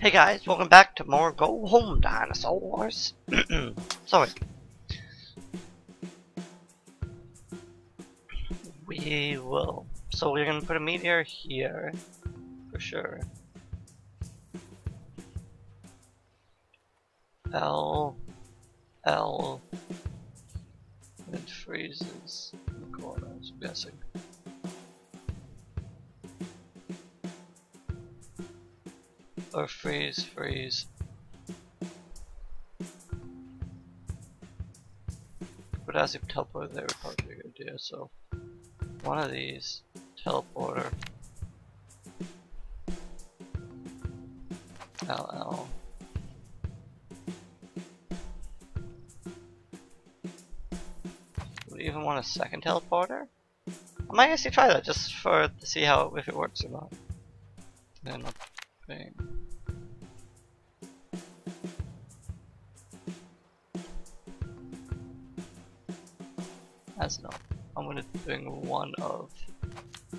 Hey guys, welcome back to more Go Home Dinosaurs. Sorry. So we're gonna put a meteor here, for sure. L. It freezes the corners, I'm guessing. Or freeze. But as you teleport, they were probably a good idea, so one of these teleporter. LL. Would you even want a second teleporter? I might actually try that just to see how if it works or not. Then I'll bang. That's not. I'm gonna bring one of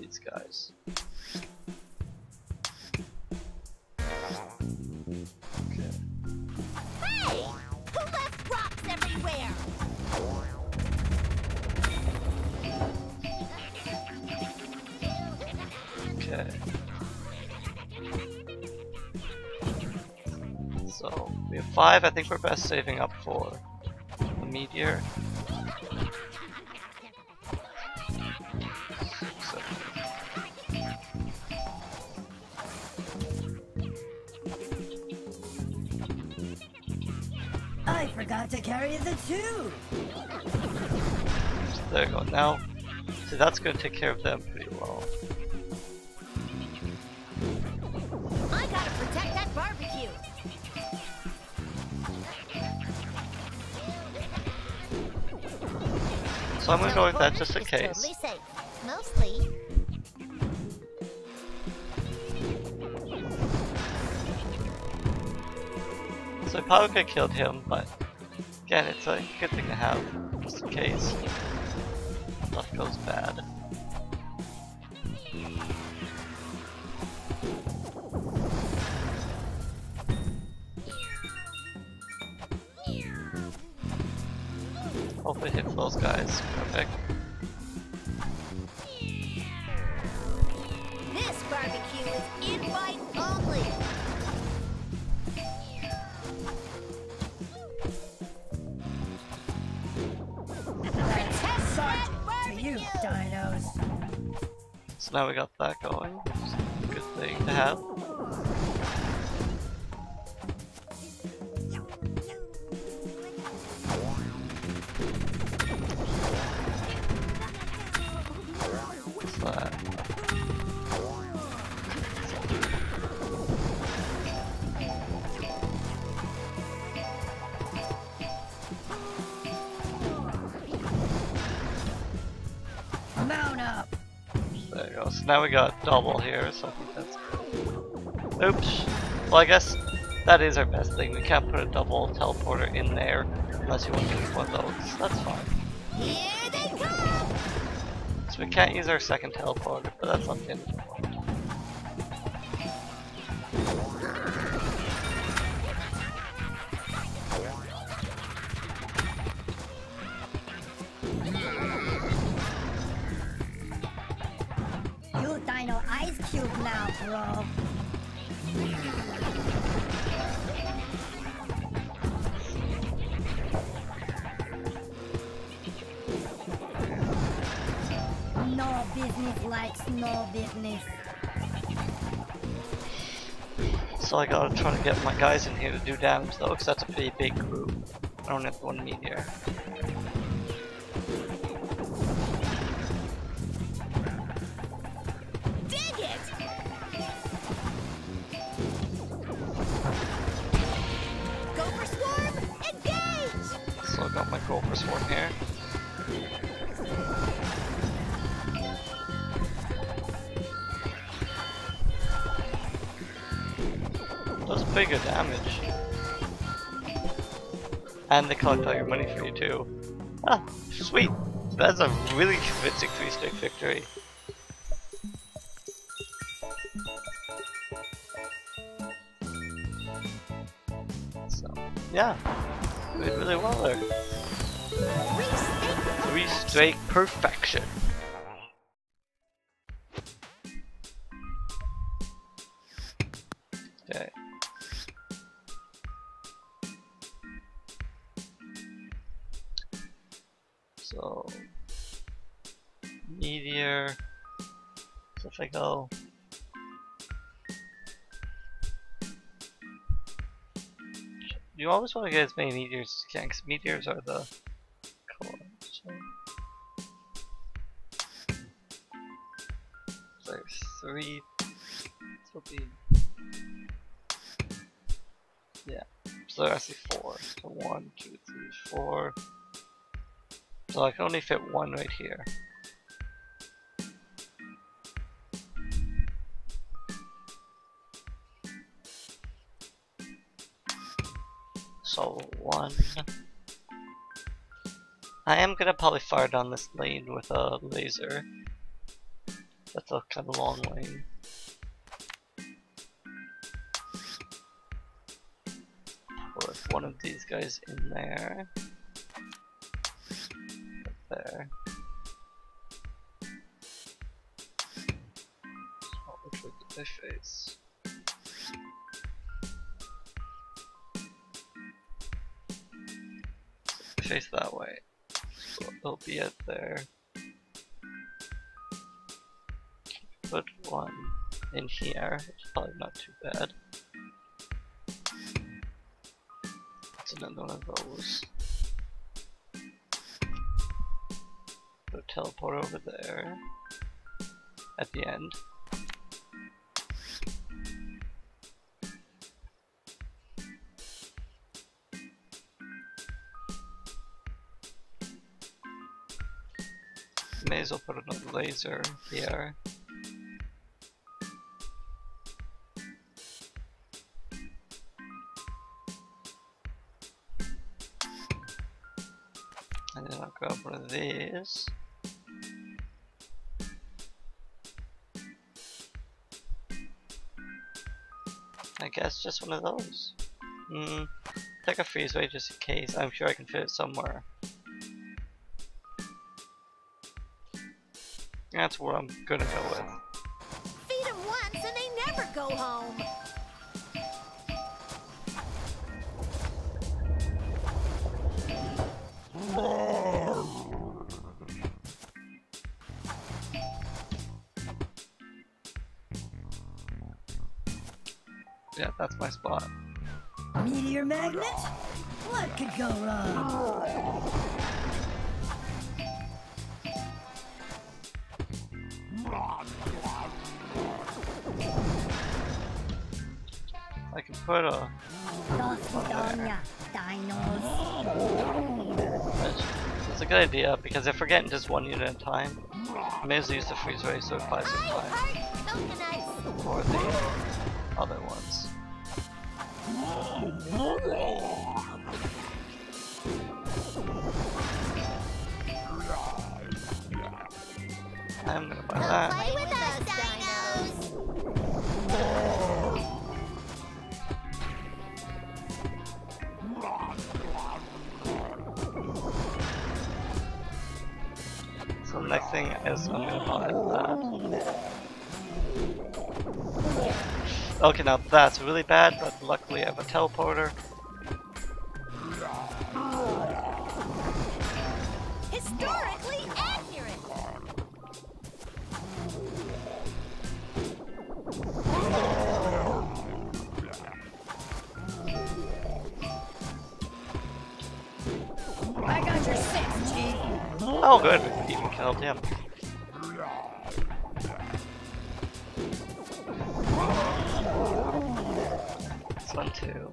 these guys. Okay. Hey! Who left rocks everywhere? Okay. So we have 5. I think we're best saving up for the meteor. I forgot to carry the 2. So there we go. Now, so that's going to take care of them pretty well. I gotta protect that barbecue. So I'm going to go with that just in case. Mostly. So I probably could have killed him, but again, it's a good thing to have, just in case stuff goes bad. Hopefully hit those guys. Perfect. This barbecue is invite only. So now we got that going, which is a good thing to have. What's that? Mount up! There you go, so now we got double here, so I think that's good. Oops! Well, I guess that is our best thing. We can't put a double teleporter in there unless you want to use one of those. That's fine. Here they come! So we can't use our second teleporter, but that's not the end of the world. Dino Ice Cube now, bro. No business likes no business. So I gotta try to get my guys in here to do damage though, because that's a pretty big group. I don't have one meteor. Got my Gopher Swarm here. Does pretty good damage. And they collect all your money for you too. Ah, sweet! That's a really convincing 3-stick victory. Yeah, you did really well there. Three-straight perfection. Okay. So, meteor. So if I go. You always want to get as many meteors as you can, because meteors are the colors. There's three. This will be. Yeah. So I see four. So 1, 2, 3, 4. So I can only fit one right here. So 1. I am gonna probably fire down this lane with a laser. That's a kind of long lane. Put one of these guys in there. Right there. Oh, which way did they face? Face that way. So it'll be it there. Put one in here. It's probably not too bad. It's another one of those. So teleport over there at the end. May as well put another laser here. And then I'll grab one of these. I guess just one of those. Take a freeze away just in case. I'm sure I can fit it somewhere. That's what I'm gonna go with. Feed them once and they never go home. Yeah, that's my spot. Meteor magnet? What could go wrong? I can put a it's a good idea because if we're getting just one unit at a time, I may as well use the freeze ray so it buys some time for the other ones. I'm gonna buy that. So the next thing is I'm gonna buy that. Okay, now that's really bad, but luckily I have a teleporter. Historically accurate. I got your six, Chief. Oh, good. Killed him. That's 1, 2.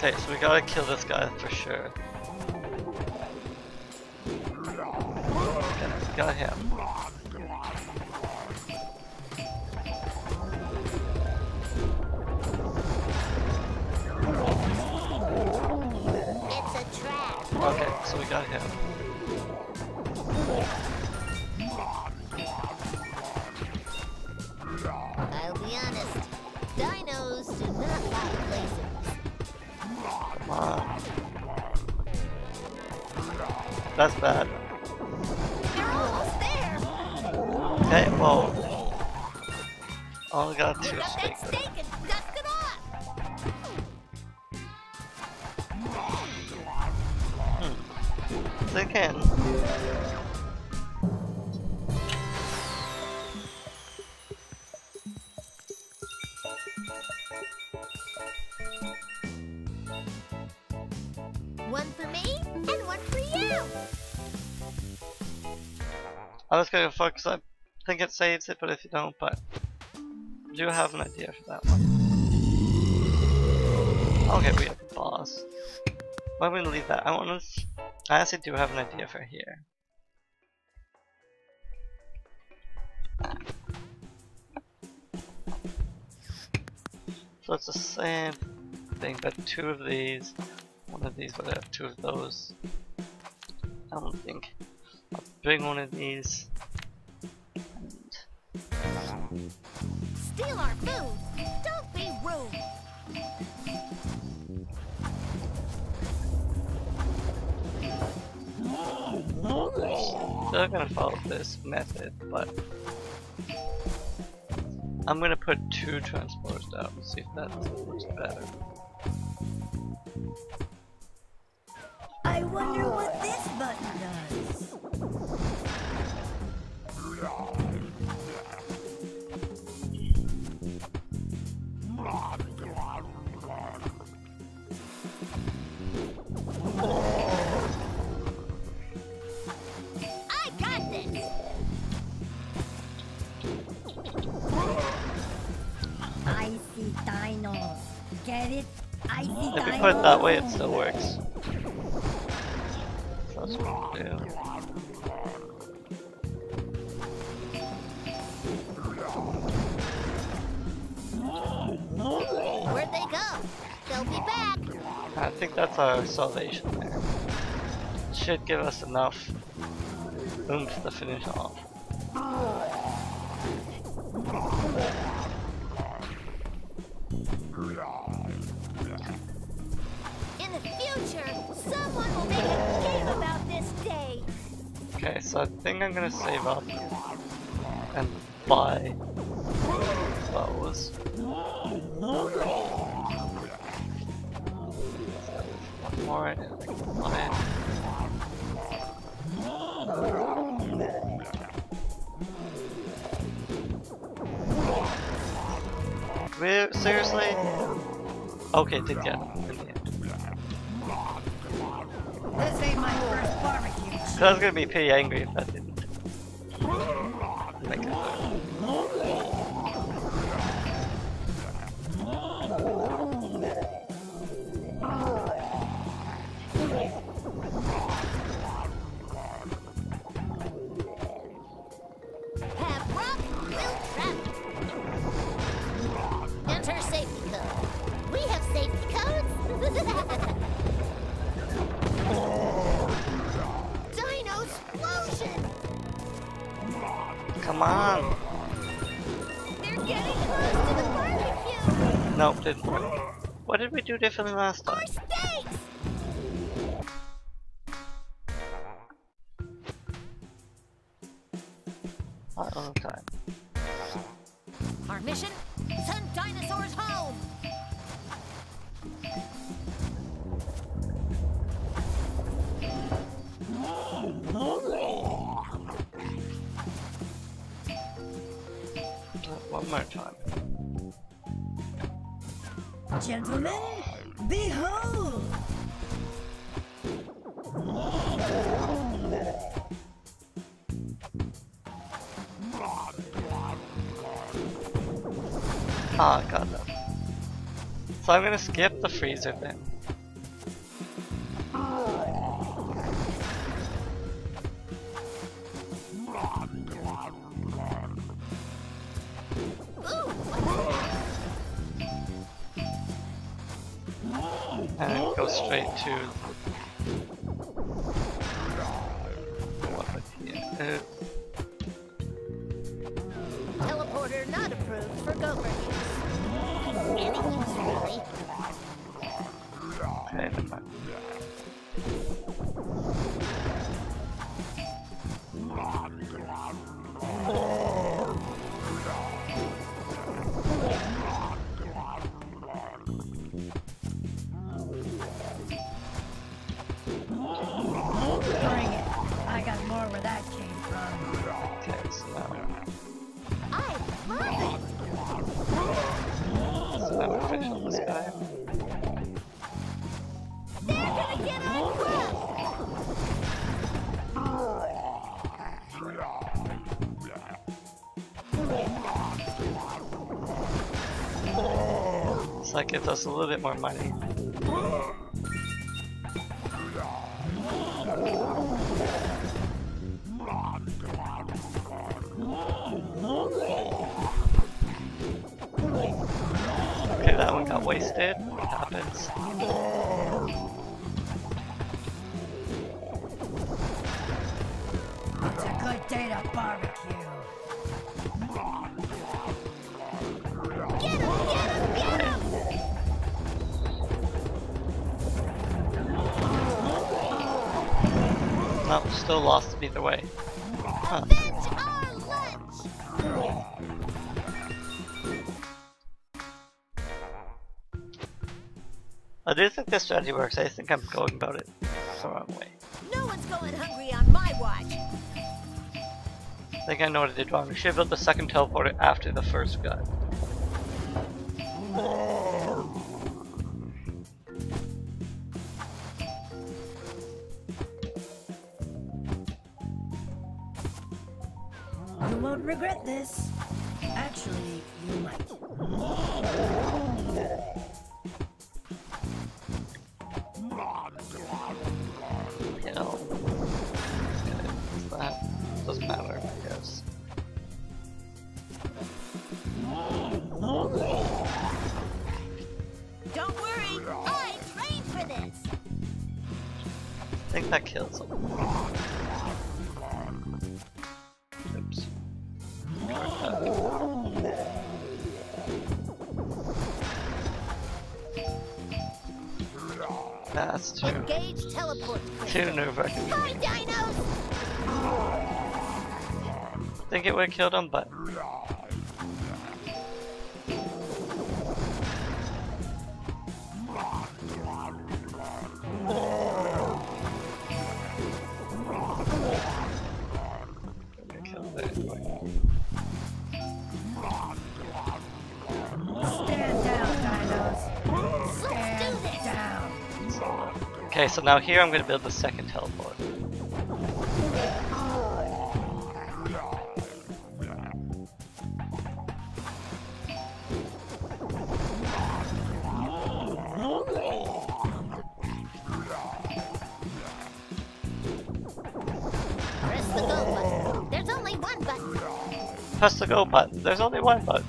Okay, so we gotta kill this guy for sure. Okay, got him. It's a trap. Okay, so we got him. I'll be honest, dinos do not like lasers. Wow. That's bad. They're almost there. Okay, whoa. Oh, I got two stakes. They can. One for me and one for you. I was gonna fuck, 'cause I think it saves it, but if you don't, but I do have an idea for that one. Okay, we have the boss. Why don't we leave that? I actually do have an idea for here. So it's the same thing, but two of these, one of these, but I have two of those. I don't think I'll bring one of these. And steal our food! Don't be rude! Still gonna follow this method, but I'm gonna put two transporters down and see if that works better. I wonder what this button does. Get it? I think if you put it that way, it still works. That's what we do. Where'd they go? They'll be back. I think that's our salvation there. Should give us enough oomph to finish off. Someone will make a game about this day. Okay, so I think I'm gonna save up and buy those. One more and I can buy it. We're, seriously? Okay, it did get it. This ain't my first barbecue. So I was gonna be pretty angry if I didn't make it. Have rock, build trap. Enter safety code. We have safety codes. Come on! They're getting close to the barbecue! Nope, didn't work. What did we do differently last time? Not all the time. Our mission? Send dinosaurs home! One more time. Gentlemen, behold! Ah, got them. So I'm gonna skip the freezer thing. And go straight to what here. Teleporter not approved for gopher use. Anything's really. Okay, never mind. That gives us a little bit more money. Okay, that one got wasted. What happens? It's a good day to barbecue. Nope, still lost either way. Huh. That's our lunch. I do think this strategy works. I think I'm going about it the wrong way. No one's going hungry on my watch. I think I know what I did wrong. We should build the second teleporter after the first gun. You won't regret this. Actually, you might. You know, that doesn't matter, I guess. Don't worry, I trained for this. I think that kills him. That's two. Engage teleport. Two new records. Hi, dinos! I think it would have killed him, but okay, so now here I'm going to build the second teleport. Press the go button. There's only one button. Press the go button. There's only one button.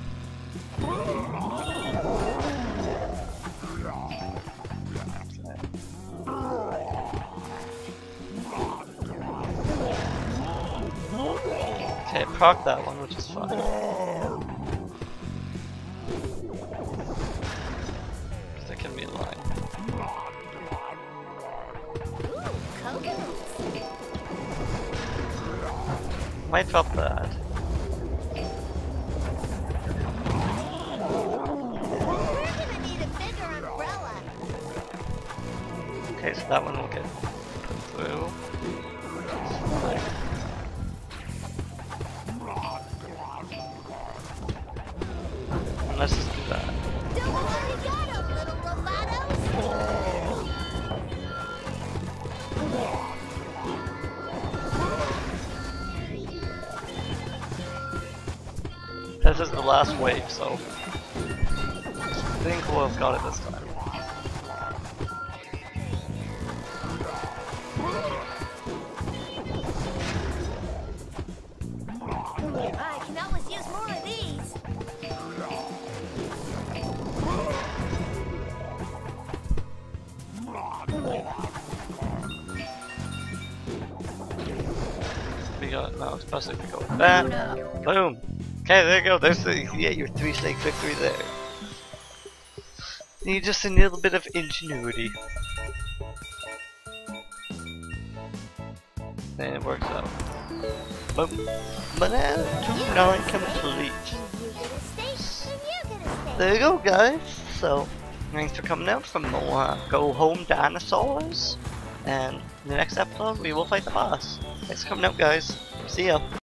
Okay, proc that one, which is fine. Because there can be a line. Ooh, coconuts. Might drop that. We're gonna need a bigger umbrella. Okay, so that one will get put through. Like, let's just do that. Don't worry, got him, little Lovatos. This is the last wave, so I think we'll have got it this time. I can always use more of these. We got, no, it's supposed to be going that. No. Boom. Okay, there you go. There's the, yeah, your 3-snake victory there. Need just a little bit of ingenuity. And it works out. But now, 2-9 complete. There you go, guys. So, thanks for coming out from the Go Home Dinosaurs. And in the next episode, we will fight the boss. Thanks for coming out, guys. See ya.